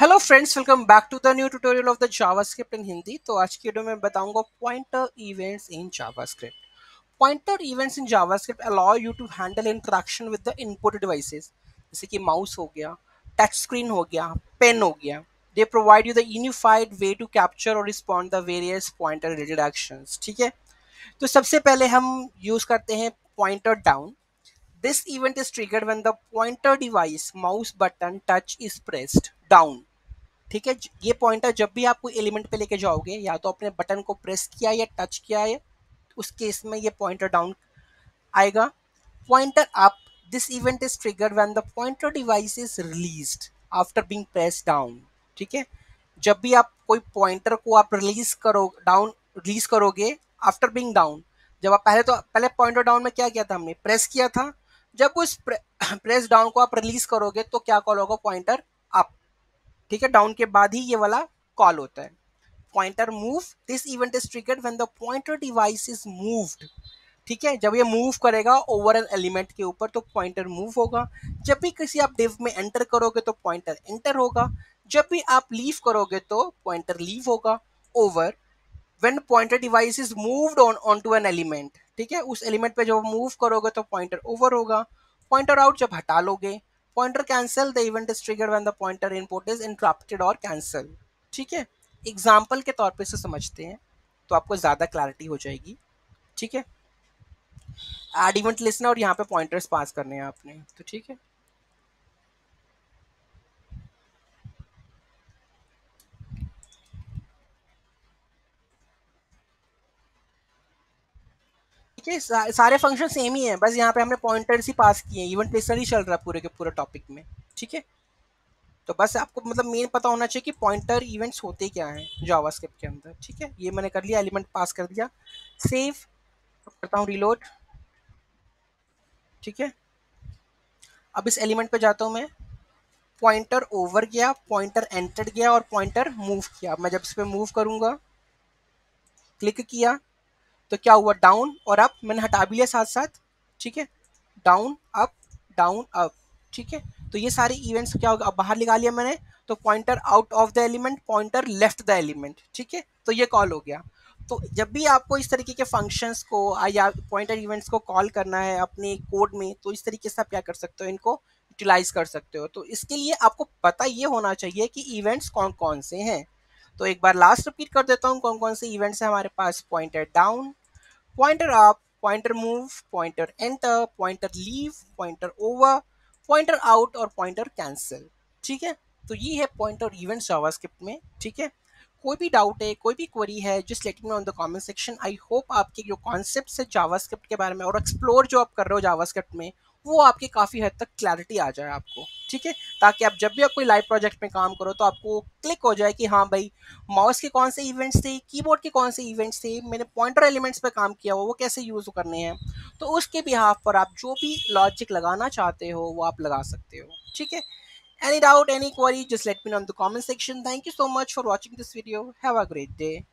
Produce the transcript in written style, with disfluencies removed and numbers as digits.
Hello friends, welcome back to the new tutorial of the JavaScript in Hindi. तो आज की video में बताऊंगा pointer events in JavaScript. Pointer events in JavaScript allow you to handle interaction with the input devices, जैसे कि mouse हो गया, touch screen हो गया, पेन हो गया। They provide you the unified way to capture और respond the various pointer related actions. ठीक है, तो सबसे पहले हम यूज़ करते हैं pointer down. This event is triggered when the pointer device mouse button touch is pressed down. ठीक है, ये पॉइंटर जब भी आप कोई एलिमेंट पे लेके जाओगे, या तो आपने बटन को प्रेस किया या टच किया है, उस केस में ये पॉइंटर डाउन आएगा। Pointer up, this event is triggered when the pointer device is released after being press down. ठीक है, जब भी आप कोई पॉइंटर को आप रिलीज करोगे आफ्टर बीइंग डाउन। जब आप पहले पॉइंटर डाउन में क्या किया था, हमने प्रेस किया था। जब उस प्रेस डाउन को आप रिलीज करोगे तो क्या कॉल होगा, पॉइंटर अप। ठीक है, डाउन के बाद ही ये वाला कॉल होता है। Pointer move, this event is triggered when the pointer device is moved. ठीक है, जब ये मूव करेगा ओवर एन एलिमेंट के ऊपर तो पॉइंटर मूव होगा। जब भी किसी आप डिव में एंटर करोगे तो पॉइंटर एंटर होगा। जब भी आप लीव करोगे तो पॉइंटर लीव होगा। Over, when pointer device is moved on to an element. ठीक है, उस एलिमेंट पे जब मूव करोगे तो पॉइंटर ओवर होगा। पॉइंटर आउट, जब हटा लोगे। Pointer cancel, the event is triggered when the pointer input is interrupted और कैंसल। ठीक है, एग्जाम्पल के तौर पे इसे समझते हैं तो आपको ज़्यादा क्लैरिटी हो जाएगी। ठीक है, ऐड इवेंट लिस्टनर, और यहाँ पे पॉइंटर्स पास करने हैं आपने, तो ठीक है। सारे फंक्शन सेम ही है, बस यहाँ पे हमने पॉइंटर्स ही पास किए हैं। इवेंट लिस्टनर ही चल रहा है पूरे के पूरे टॉपिक में। ठीक है, तो बस आपको मतलब मेन पता होना चाहिए कि पॉइंटर इवेंट्स होते क्या हैं जावास्क्रिप्ट के अंदर। ठीक है, ये मैंने कर लिया, एलिमेंट पास कर दिया, सेव करता हूँ, रिलोड। ठीक है, अब इस एलिमेंट पे जाता हूँ मैं। पॉइंटर ओवर गया, पॉइंटर एंटर्ड गया और पॉइंटर मूव किया। मैं जब इस पर मूव करूँगा, क्लिक किया तो क्या हुआ, डाउन। और अप मैंने हटा भी लिया साथ साथ। ठीक है, डाउन अप, डाउन अप। ठीक है, तो ये सारे इवेंट्स क्या होगा, अब बाहर निकाल लिया मैंने, तो pointer out of the element, pointer left the element. ठीक है, तो ये कॉल हो गया। तो जब भी आपको इस तरीके के फंक्शंस को या पॉइंटर इवेंट्स को कॉल करना है अपने कोड में, तो इस तरीके से आप क्या कर सकते हो, इनको यूटिलाइज कर सकते हो। तो इसके लिए आपको पता ये होना चाहिए कि इवेंट्स कौन कौन से हैं। तो एक बार लास्ट रिपीट कर देता हूँ कौन कौन से इवेंट्स हैं हमारे पास। Pointer down, pointer up, pointer move, pointer enter, pointer leave, pointer over, pointer out और पॉइंटर कैंसिल। ठीक है, तो ये है पॉइंटर इवेंट्स जावास्क्रिप्ट में। ठीक है, कोई भी डाउट है, कोई भी क्वेरी है, just let me know on the comment section. I hope आपके जो कॉन्सेप्ट्स है जावास्क्रिप्ट के बारे में और एक्सप्लोर जो आप कर रहे हो जावास्क्रिप्ट में, वो आपके काफ़ी हद तक क्लैरिटी आ जाए आपको। ठीक है, ताकि आप जब भी आप कोई लाइव प्रोजेक्ट में काम करो तो आपको क्लिक हो जाए कि हाँ भाई, माउस के कौन से इवेंट्स थे, कीबोर्ड के कौन से इवेंट्स थे, मैंने पॉइंटर एलिमेंट्स पे काम किया हुआ, वो कैसे यूज़ करने हैं। तो उसके बिहाफ पर आप जो भी लॉजिक लगाना चाहते हो वो आप लगा सकते हो। ठीक है, any doubt, any query, just let in the comment section. Thank you so much for watching this video. Have a great day.